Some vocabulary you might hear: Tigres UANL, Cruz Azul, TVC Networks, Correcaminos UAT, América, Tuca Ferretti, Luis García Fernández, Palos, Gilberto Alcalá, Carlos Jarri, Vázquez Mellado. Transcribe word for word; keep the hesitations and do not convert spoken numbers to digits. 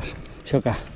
Carlos. Choca.